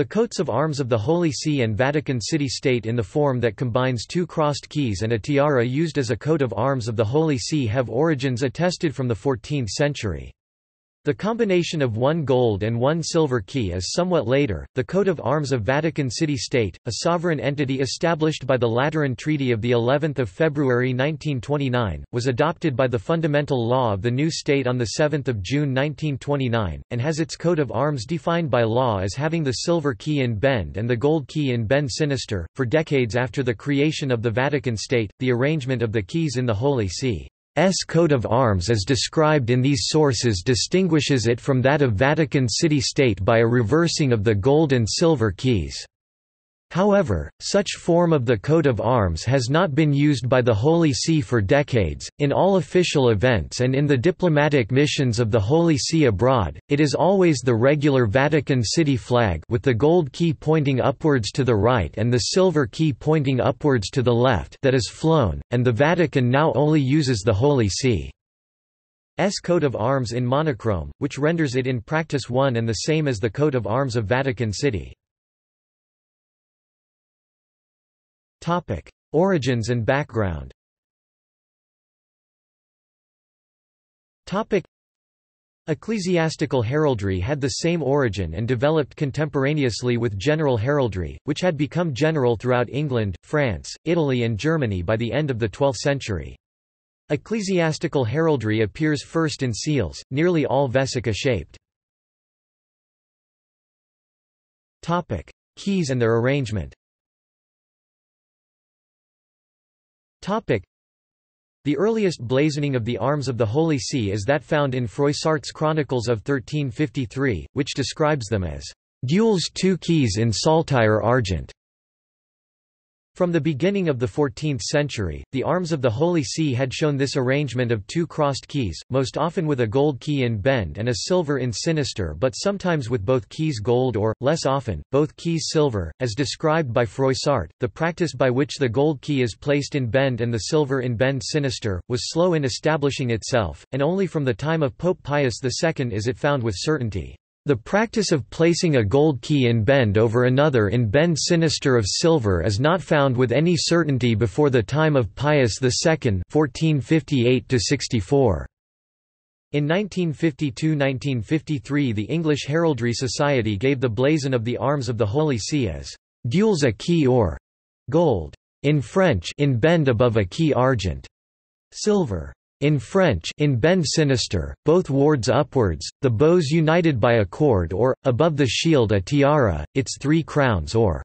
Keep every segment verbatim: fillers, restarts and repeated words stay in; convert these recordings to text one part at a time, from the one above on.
The coats of arms of the Holy See and Vatican City State in the form that combines two crossed keys and a tiara used as a coat of arms of the Holy See have origins attested from the fourteenth century. The combination of one gold and one silver key is somewhat later. The coat of arms of Vatican City State, a sovereign entity established by the Lateran Treaty of the eleventh of February nineteen twenty-nine, was adopted by the Fundamental Law of the new state on the seventh of June nineteen twenty-nine and has its coat of arms defined by law as having the silver key in bend and the gold key in bend sinister. For decades after the creation of the Vatican State, the arrangement of the keys in the Holy See S coat of arms as described in these sources distinguishes it from that of Vatican City State by a reversing of the gold and silver keys. However, such form of the coat of arms has not been used by the Holy See for decades. In all official events and in the diplomatic missions of the Holy See abroad, it is always the regular Vatican City flag with the gold key pointing upwards to the right and the silver key pointing upwards to the left that is flown, and the Vatican now only uses the Holy See's coat of arms in monochrome, which renders it in practice one and the same as the coat of arms of Vatican City. Topic: Origins and background. Topic: Ecclesiastical heraldry had the same origin and developed contemporaneously with general heraldry, which had become general throughout England, France, Italy and Germany by the end of the twelfth century. Ecclesiastical heraldry appears first in seals, nearly all vesica-shaped. Topic: Keys and their arrangement. Topic. The earliest blazoning of the arms of the Holy See is that found in Froissart's Chronicles of thirteen fifty-three, which describes them as "duels two keys in saltire argent." From the beginning of the fourteenth century, the arms of the Holy See had shown this arrangement of two crossed keys, most often with a gold key in bend and a silver in sinister, but sometimes with both keys gold or, less often, both keys silver, as described by Froissart. The practice by which the gold key is placed in bend and the silver in bend sinister was slow in establishing itself, and only from the time of Pope Pius the Second is it found with certainty. The practice of placing a gold key in bend over another in bend sinister of silver is not found with any certainty before the time of Pius the Second fourteen fifty-eight to sixty-four. In nineteen fifty-two to nineteen fifty-three the English Heraldry Society gave the blazon of the arms of the Holy See as "duels a key or gold, in French in bend above a key argent, silver. In French in bend sinister, both wards upwards, the bows united by a cord or, above the shield a tiara, its three crowns or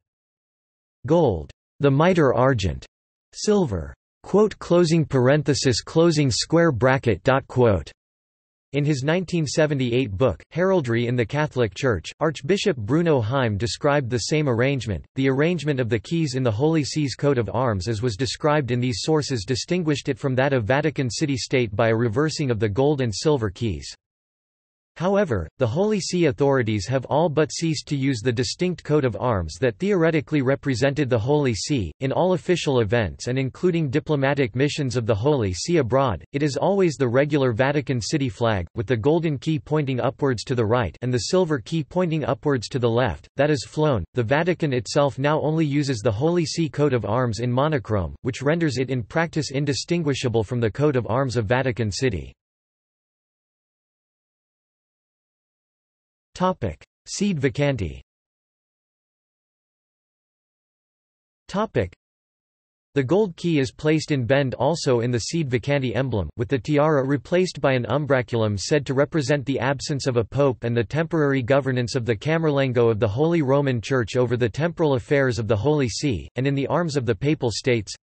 gold, the mitre argent, silver." Quote, closing parenthesis closing square bracket dot quote. In his nineteen seventy-eight book, Heraldry in the Catholic Church, Archbishop Bruno Heim described the same arrangement. The arrangement of the keys in the Holy See's coat of arms as was described in these sources distinguished it from that of Vatican City State by a reversing of the gold and silver keys. However, the Holy See authorities have all but ceased to use the distinct coat of arms that theoretically represented the Holy See. In all official events and including diplomatic missions of the Holy See abroad, it is always the regular Vatican City flag, with the golden key pointing upwards to the right and the silver key pointing upwards to the left, that is flown. The Vatican itself now only uses the Holy See coat of arms in monochrome, which renders it in practice indistinguishable from the coat of arms of Vatican City. Topic: Sede Vacanti. Topic: The gold key is placed in bend also in the Sede Vacanti emblem, with the tiara replaced by an umbraculum said to represent the absence of a pope and the temporary governance of the Camerlengo of the Holy Roman Church over the temporal affairs of the Holy See, and in the arms of the Papal States.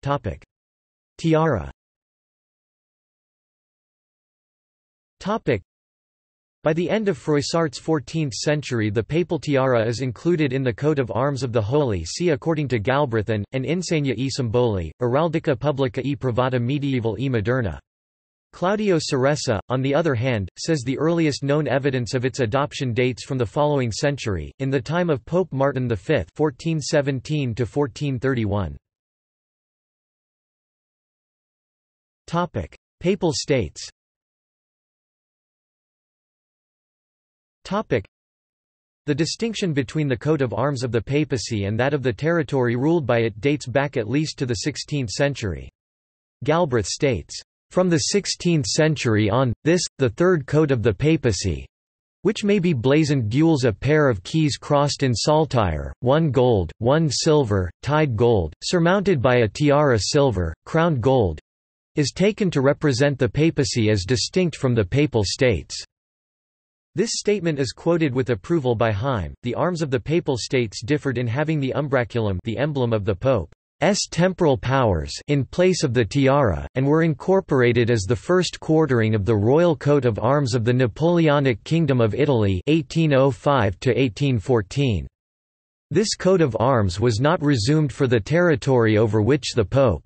Topic: Tiara. Topic. By the end of Froissart's fourteenth century the papal tiara is included in the coat of arms of the Holy See according to Galbraith and, and Insignia e Simboli, Araldica Pubblica e Privata Medievale e Moderna. Claudio Ceresa, on the other hand, says the earliest known evidence of its adoption dates from the following century, in the time of Pope Martin the Fifth fourteen seventeen to fourteen thirty-one. Topic: Papal States. The distinction between the coat of arms of the papacy and that of the territory ruled by it dates back at least to the sixteenth century. Galbraith states, "From the sixteenth century on, this, the third coat of the papacy, which may be blazoned gules a pair of keys crossed in saltire, one gold, one silver, tied gold, surmounted by a tiara silver, crowned gold, is taken to represent the papacy as distinct from the papal states." This statement is quoted with approval by Heim. The arms of the papal states differed in having the umbraculum, the emblem of the pope's temporal powers, in place of the tiara, and were incorporated as the first quartering of the royal coat of arms of the Napoleonic Kingdom of Italy eighteen oh five to eighteen fourteen. This coat of arms was not resumed for the territory over which the pope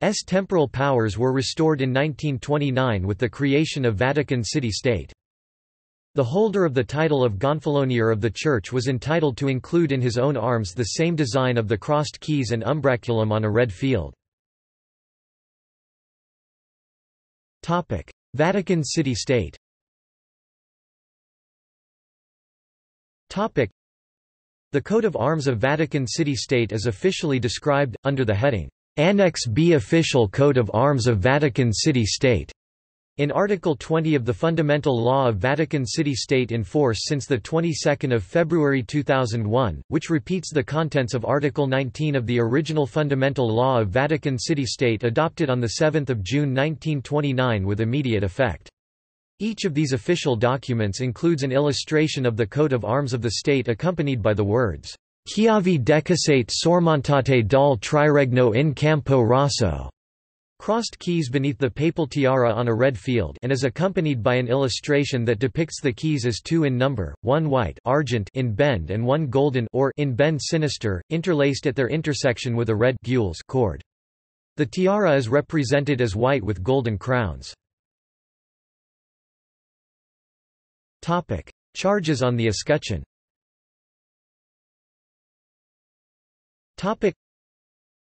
S. temporal powers were restored in nineteen twenty-nine with the creation of Vatican City State. The holder of the title of Gonfalonier of the Church was entitled to include in his own arms the same design of the crossed keys and umbraculum on a red field. Vatican City State. The coat of arms of Vatican City State is officially described, under the heading Annex B Official Coat of Arms of Vatican City State, in Article twenty of the Fundamental Law of Vatican City State in force since the twenty-second of February two thousand one, which repeats the contents of Article nineteen of the original Fundamental Law of Vatican City State adopted on the seventh of June nineteen twenty-nine with immediate effect. Each of these official documents includes an illustration of the coat of arms of the state accompanied by the words Chiavi decusate sormontate dal triregno in campo rosso, crossed keys beneath the papal tiara on a red field, and is accompanied by an illustration that depicts the keys as two in number, one white argent in bend and one golden or in bend sinister, interlaced at their intersection with a red gules cord. The tiara is represented as white with golden crowns. Topic: Charges on the escutcheon. Topic.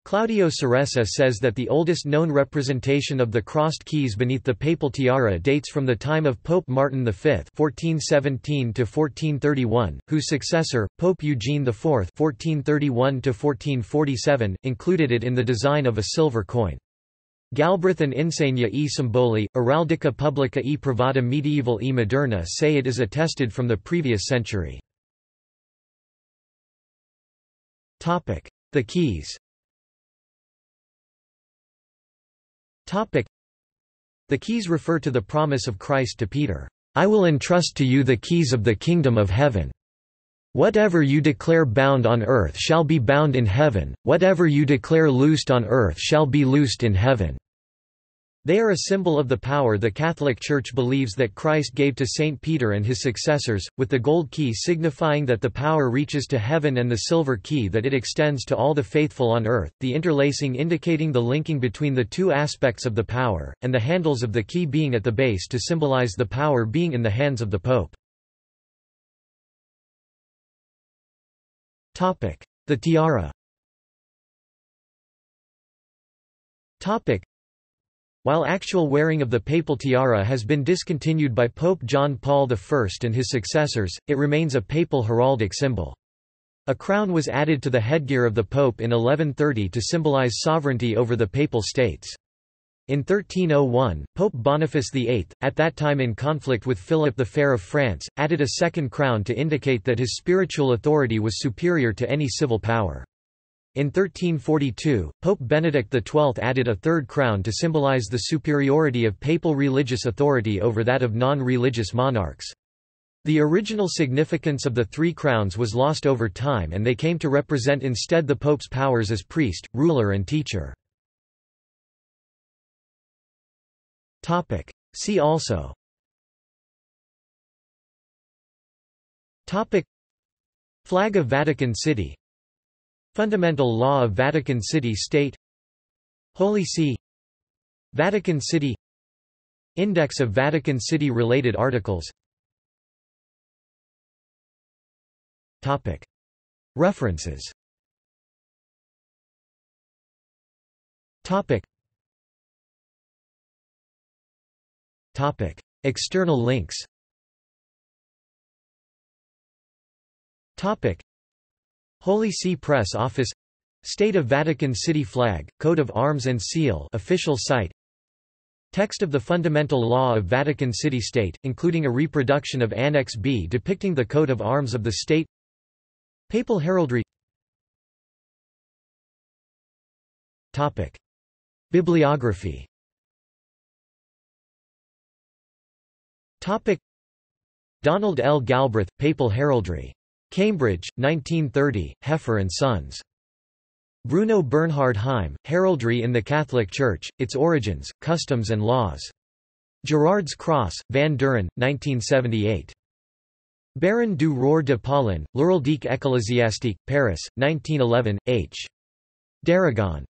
Claudio Ceresa says that the oldest known representation of the crossed keys beneath the papal tiara dates from the time of Pope Martin V fourteen seventeen to fourteen thirty-one, whose successor, Pope Eugene the fourth fourteen thirty-one to fourteen forty-seven, included it in the design of a silver coin. Galbraith and Insignia e Simboli, Araldica Pubblica e Privata Medievale e Moderna say it is attested from the previous century. The keys. The keys refer to the promise of Christ to Peter, "I will entrust to you the keys of the kingdom of heaven. Whatever you declare bound on earth shall be bound in heaven, whatever you declare loosed on earth shall be loosed in heaven." They are a symbol of the power the Catholic Church believes that Christ gave to Saint Peter and his successors, with the gold key signifying that the power reaches to heaven and the silver key that it extends to all the faithful on earth, the interlacing indicating the linking between the two aspects of the power, and the handles of the key being at the base to symbolize the power being in the hands of the Pope. The tiara. While actual wearing of the papal tiara has been discontinued by Pope John Paul I and his successors, it remains a papal heraldic symbol. A crown was added to the headgear of the Pope in eleven thirty to symbolize sovereignty over the papal states. In thirteen oh one, Pope Boniface the eighth, at that time in conflict with Philip the Fair of France, added a second crown to indicate that his spiritual authority was superior to any civil power. In thirteen forty-two, Pope Benedict the twelfth added a third crown to symbolize the superiority of papal religious authority over that of non-religious monarchs. The original significance of the three crowns was lost over time and they came to represent instead the Pope's powers as priest, ruler and teacher. See also Flag of Vatican City, Fundamental Law of Vatican City State, Holy See, Vatican City, Index of Vatican City related articles. Topic. References. Topic. Topic. External links. Topic: Holy See Press Office, State of Vatican City Flag, Coat of Arms and Seal, official site. Text of the Fundamental Law of Vatican City State, including a reproduction of Annex B depicting the coat of arms of the state. Papal heraldry. Topic: Bibliography. Topic: Donald L Galbraith, Papal Heraldry. Cambridge, nineteen thirty, Heffer and Sons. Bruno Bernhard Heim, Heraldry in the Catholic Church, Its Origins, Customs and Laws. Gerard's Cross, Van Duren, nineteen seventy-eight. Baron du Rohr de Paulin, L'Héraldique Ecclesiastique, Paris, nineteen eleven, H. Daragon,